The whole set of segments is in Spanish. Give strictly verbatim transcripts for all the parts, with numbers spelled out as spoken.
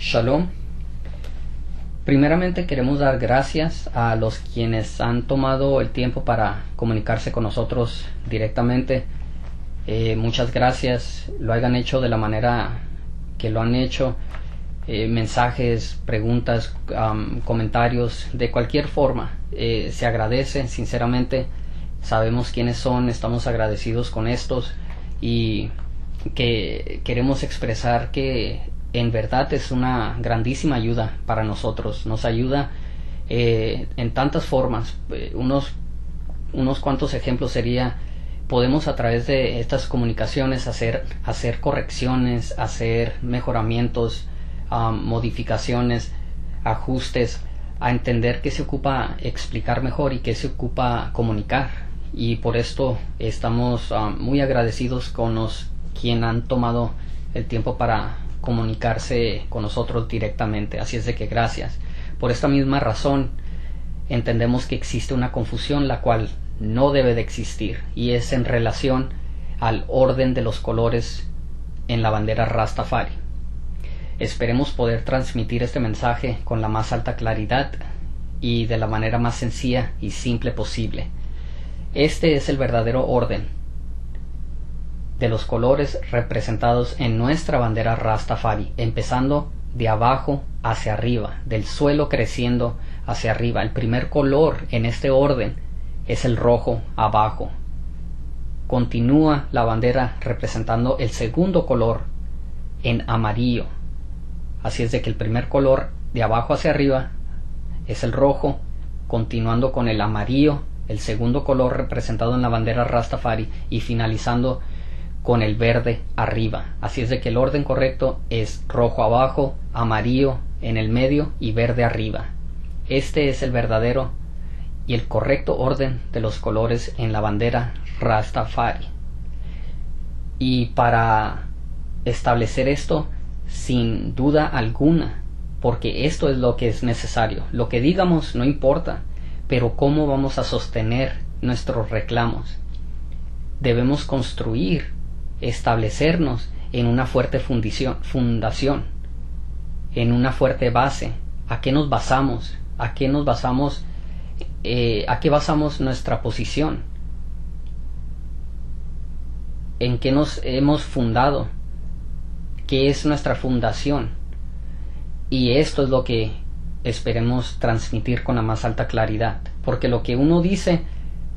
Shalom. Primeramente queremos dar gracias a los quienes han tomado el tiempo para comunicarse con nosotros directamente. Eh, muchas gracias, lo hayan hecho de la manera que lo han hecho. Eh, mensajes, preguntas, um, comentarios, de cualquier forma, eh, se agradece sinceramente. Sabemos quiénes son, estamos agradecidos con estos y que queremos expresar que en verdad es una grandísima ayuda para nosotros. Nos ayuda eh, en tantas formas. eh, unos, unos cuantos ejemplos sería: podemos a través de estas comunicaciones hacer, hacer correcciones, hacer mejoramientos, Um, modificaciones, ajustes, a entender qué se ocupa explicar mejor y qué se ocupa comunicar. Y por esto estamos um, muy agradecidos con los quienes han tomado el tiempo para comunicarse con nosotros directamente. Así es de que gracias. Por esta misma razón entendemos que existe una confusión, la cual no debe de existir, y es en relación al orden de los colores en la bandera Rastafari. Esperemos poder transmitir este mensaje con la más alta claridad y de la manera más sencilla y simple posible. Este es el verdadero orden de los colores representados en nuestra bandera Rastafari, empezando de abajo hacia arriba, del suelo creciendo hacia arriba. El primer color en este orden es el rojo abajo. Continúa la bandera representando el segundo color en amarillo. Así es de que el primer color de abajo hacia arriba es el rojo, continuando con el amarillo, el segundo color representado en la bandera Rastafari, y finalizando con el verde arriba. Así es de que el orden correcto es rojo abajo, amarillo en el medio y verde arriba. Este es el verdadero y el correcto orden de los colores en la bandera Rastafari. Y para establecer esto, sin duda alguna, porque esto es lo que es necesario. Lo que digamos no importa, pero cómo vamos a sostener nuestros reclamos. Debemos construir, establecernos en una fuerte fundición, fundación, en una fuerte base. ¿A qué nos basamos? ¿A qué nos basamos? Eh, ¿A qué basamos nuestra posición? ¿En qué nos hemos fundado? Que es nuestra fundación, y esto es lo que esperemos transmitir con la más alta claridad, porque lo que uno dice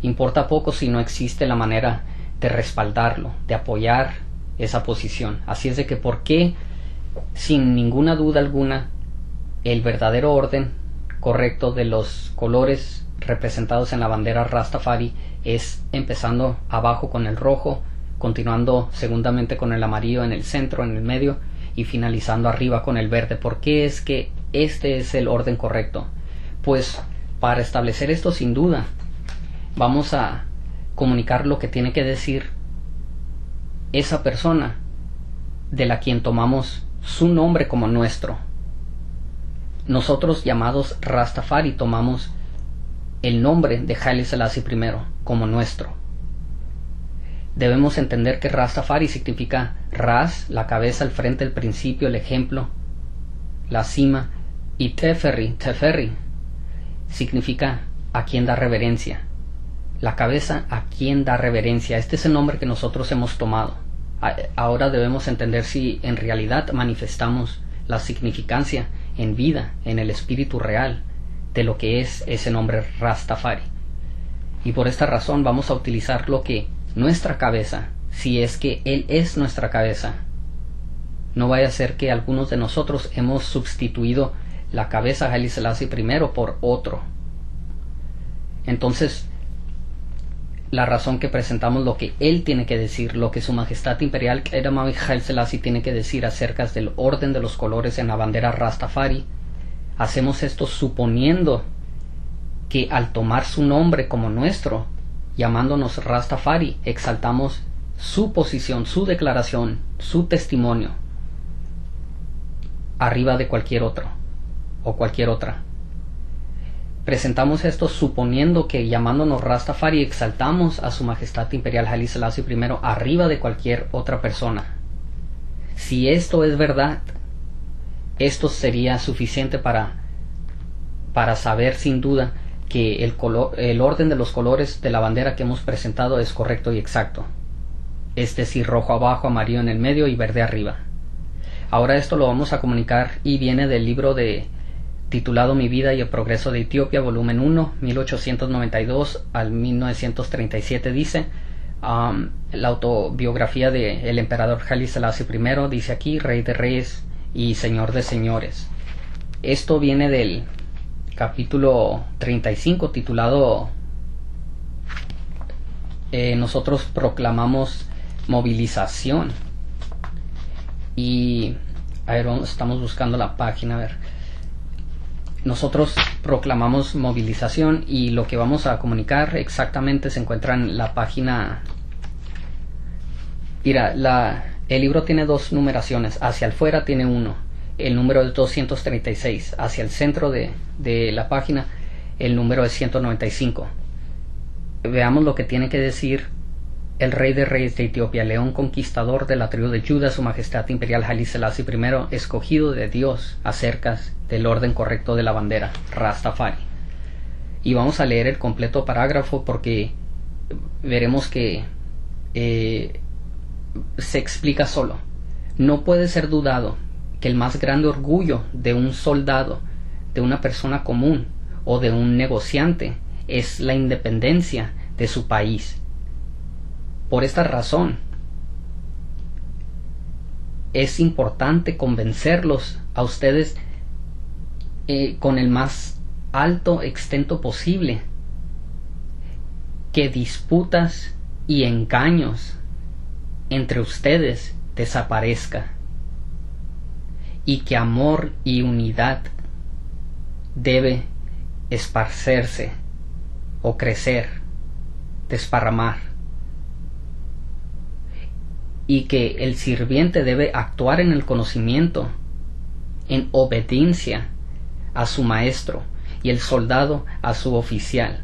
importa poco si no existe la manera de respaldarlo, de apoyar esa posición. Así es de que, ¿por qué? Sin ninguna duda alguna, el verdadero orden correcto de los colores representados en la bandera Rastafari es empezando abajo con el rojo, continuando segundamente con el amarillo en el centro, en el medio, y finalizando arriba con el verde. ¿Por qué es que este es el orden correcto? Pues para establecer esto, sin duda, vamos a comunicar lo que tiene que decir esa persona de la quien tomamos su nombre como nuestro. Nosotros, llamados Rastafari, tomamos el nombre de Haile Selassie I como nuestro. Debemos entender que Rastafari significa Ras, la cabeza, el frente, el principio, el ejemplo, la cima, y Teferi, Teferi, significa a quien da reverencia. La cabeza a quien da reverencia. Este es el nombre que nosotros hemos tomado. Ahora debemos entender si en realidad manifestamos la significancia en vida, en el espíritu real, de lo que es ese nombre Rastafari. Y por esta razón vamos a utilizar lo que nuestra cabeza, si es que Él es nuestra cabeza. No vaya a ser que algunos de nosotros hemos sustituido la cabeza Haile Selassie I por otro. Entonces, la razón que presentamos lo que Él tiene que decir, lo que Su Majestad Imperial Edamawi Haile Selassie tiene que decir acerca del orden de los colores en la bandera Rastafari, hacemos esto suponiendo que al tomar su nombre como nuestro, llamándonos Rastafari, exaltamos su posición, su declaración, su testimonio arriba de cualquier otro o cualquier otra. Presentamos esto suponiendo que llamándonos Rastafari exaltamos a Su Majestad Imperial Haile Selassie I arriba de cualquier otra persona. Si esto es verdad, esto sería suficiente para, para saber sin duda que el, color, el orden de los colores de la bandera que hemos presentado es correcto y exacto. Es decir, rojo abajo, amarillo en el medio y verde arriba. Ahora esto lo vamos a comunicar y viene del libro de titulado Mi Vida y el Progreso de Etiopía, volumen uno, mil ochocientos noventa y dos al mil novecientos treinta y siete. Dice, um, la autobiografía del emperador Haile Selassie I, dice aquí, Rey de Reyes y Señor de Señores. Esto viene del capítulo treinta y cinco, titulado eh, Nosotros proclamamos movilización. Y a ver, vamos, estamos buscando la página, a ver. Nosotros proclamamos movilización, y lo que vamos a comunicar exactamente se encuentra en la página. Mira, la, el libro tiene dos numeraciones. Hacia el fuera tiene uno. El número es doscientos treinta y seis. Hacia el centro de, de la página, el número es ciento noventa y cinco. Veamos lo que tiene que decir el Rey de Reyes de Etiopía, León conquistador de la tribu de Juda, su majestad imperial Haile Selassie I, escogido de Dios, acerca del orden correcto de la bandera, Rastafari. Y vamos a leer el completo parágrafo, porque veremos que eh, se explica solo. No puede ser dudado que el más grande orgullo de un soldado, de una persona común o de un negociante es la independencia de su país. Por esta razón, es importante convencerlos a ustedes eh, con el más alto extento posible que disputas y engaños entre ustedes desaparezca, y que amor y unidad debe esparcerse o crecer, desparramar, y que el sirviente debe actuar en el conocimiento, en obediencia a su maestro, y el soldado a su oficial.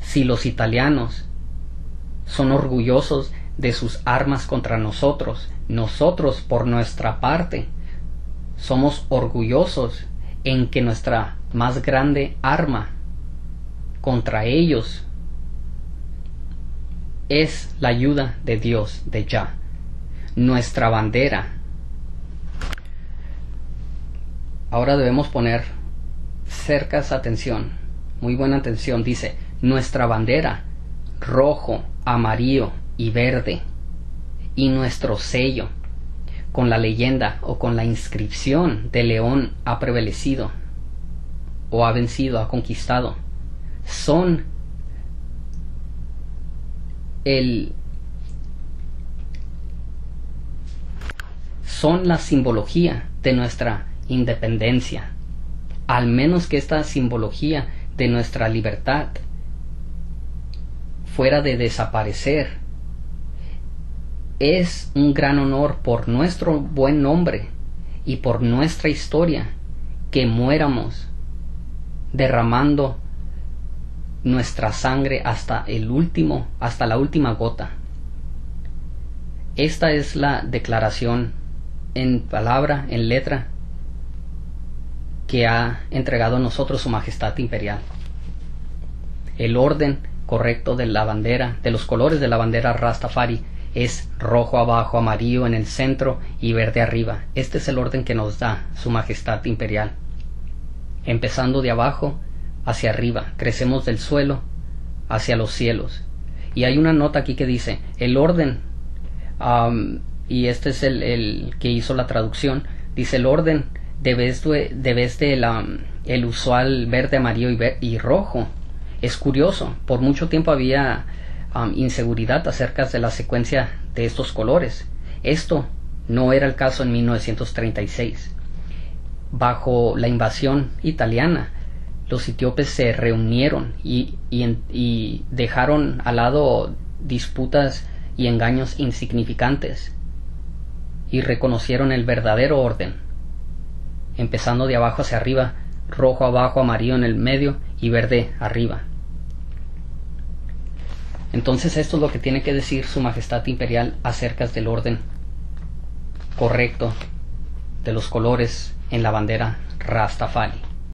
Si los italianos son orgullosos de sus armas contra nosotros, nosotros por nuestra parte somos orgullosos en que nuestra más grande arma contra ellos es la ayuda de Dios, de Jah, nuestra bandera. Ahora debemos poner cercas atención, muy buena atención. Dice, nuestra bandera, rojo, amarillo y verde, y nuestro sello, con la leyenda o con la inscripción de León ha prevalecido, o ha vencido, ha conquistado, son el son la simbología de nuestra independencia, al menos que esta simbología de nuestra libertad fuera de desaparecer. Es un gran honor por nuestro buen nombre y por nuestra historia que muéramos derramando nuestra sangre hasta el último, hasta la última gota. Esta es la declaración en palabra, en letra, que ha entregado a nosotros su majestad imperial. El orden correcto de la bandera, de los colores de la bandera Rastafari, es rojo abajo, amarillo en el centro y verde arriba. Este es el orden que nos da su majestad imperial. Empezando de abajo hacia arriba, crecemos del suelo hacia los cielos. Y hay una nota aquí que dice, el orden, um, y este es el, el que hizo la traducción, dice el orden de vez de, de, vez de la, el usual verde, amarillo y, ver, y rojo. Es curioso, por mucho tiempo había Um, inseguridad acerca de la secuencia de estos colores. Esto no era el caso en mil novecientos treinta y seis. Bajo la invasión italiana, los etíopes se reunieron y, y, y dejaron al lado disputas y engaños insignificantes, y reconocieron el verdadero orden, empezando de abajo hacia arriba, rojo abajo, amarillo en el medio y verde arriba. Entonces esto es lo que tiene que decir su majestad imperial acerca del orden correcto de los colores en la bandera Rastafari.